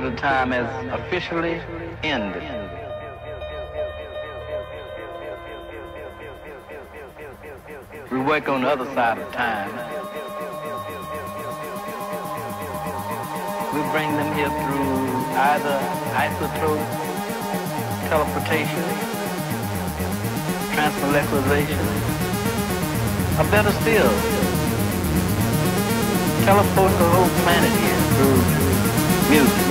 consider time as officially ended. We work on the other side of time. We bring them here through either isotrope teleportation, transmolecularization, or better still, teleport the whole planet here through music.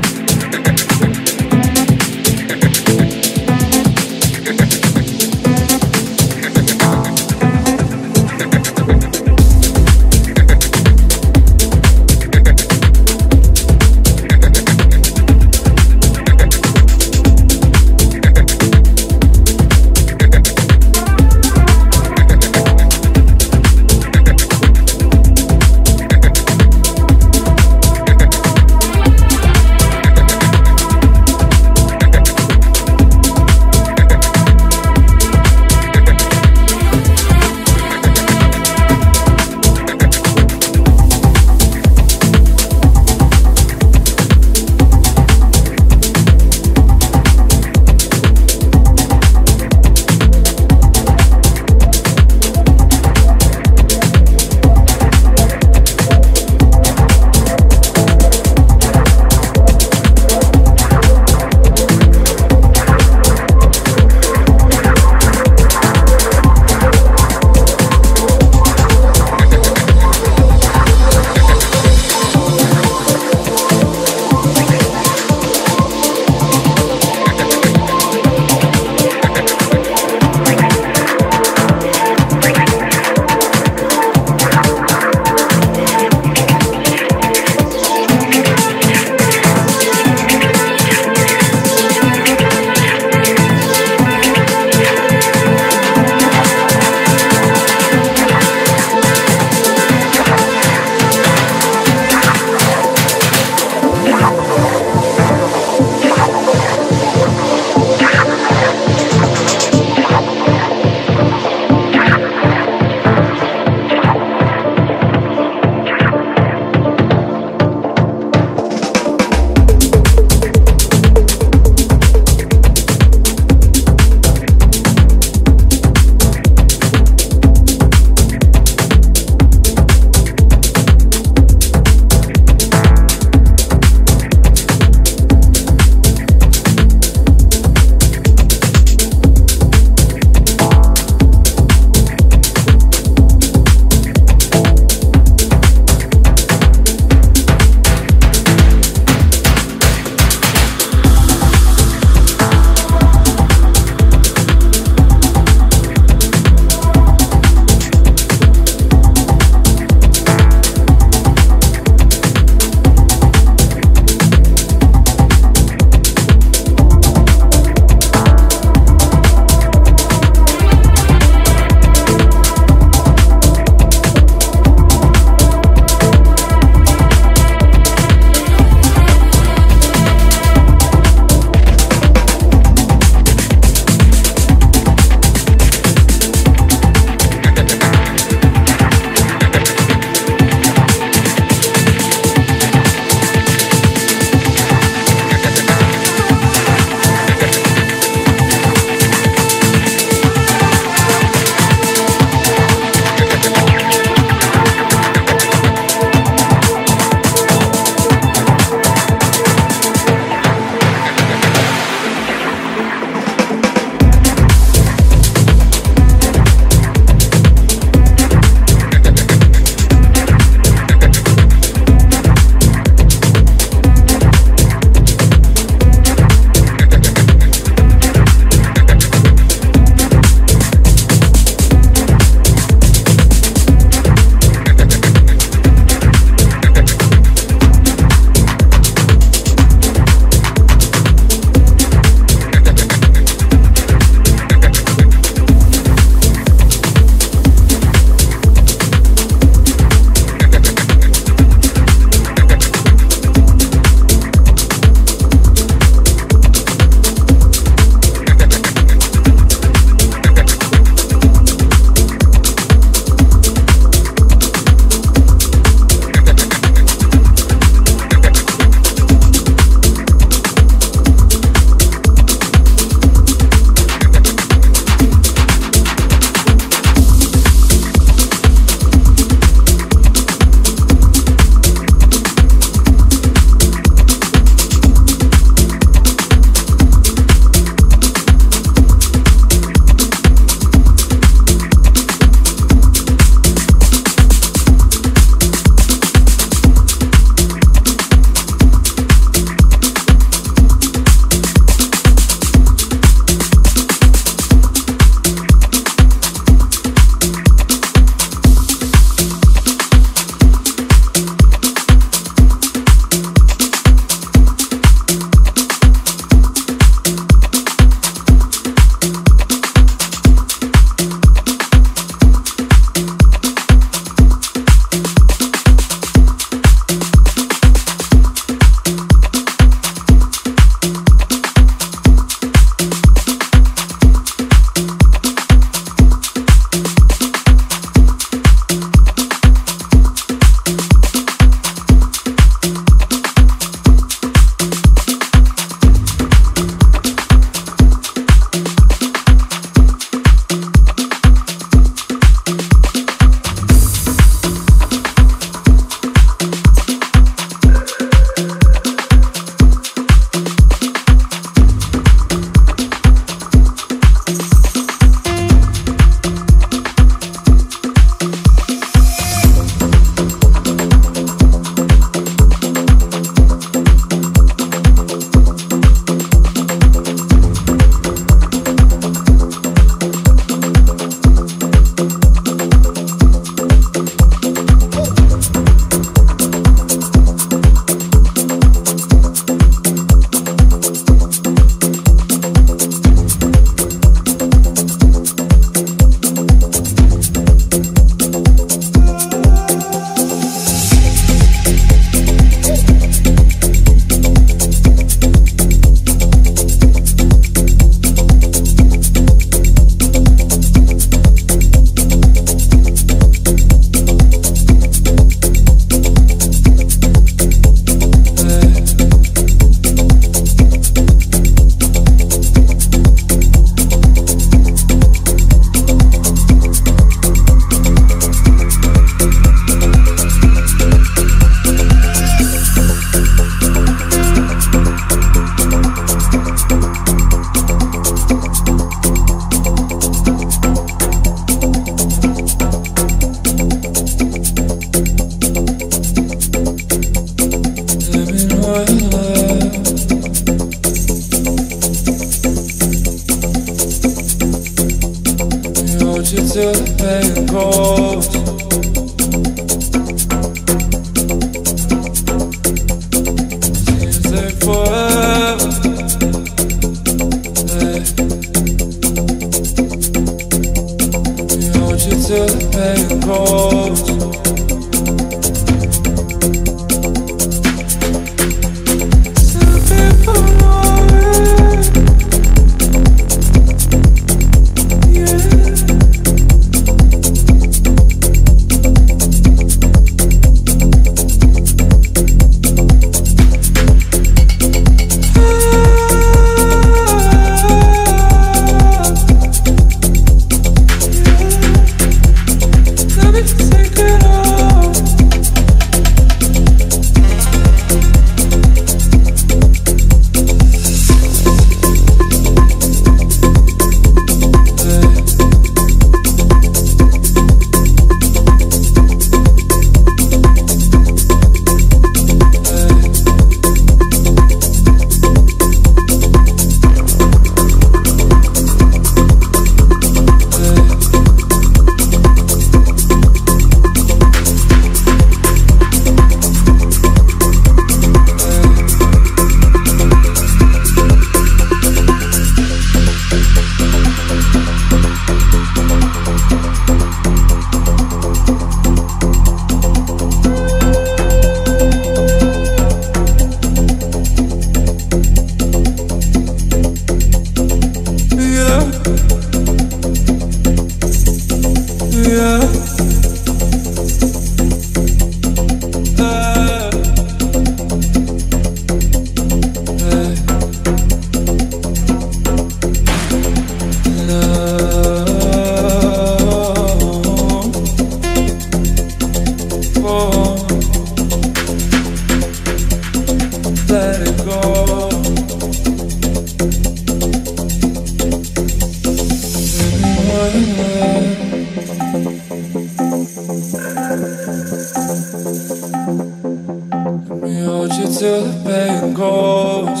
hold you till the pain goes.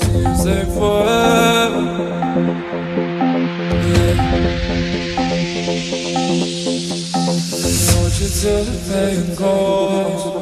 Seems like forever, yeah. Hold you till the pain goes.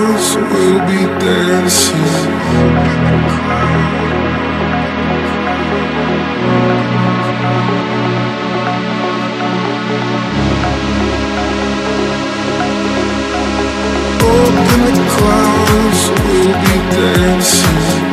clouds will be dancing. Clouds will be dancing.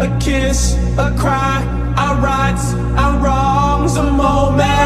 a kiss, a cry, our rights, our wrongs, a moment.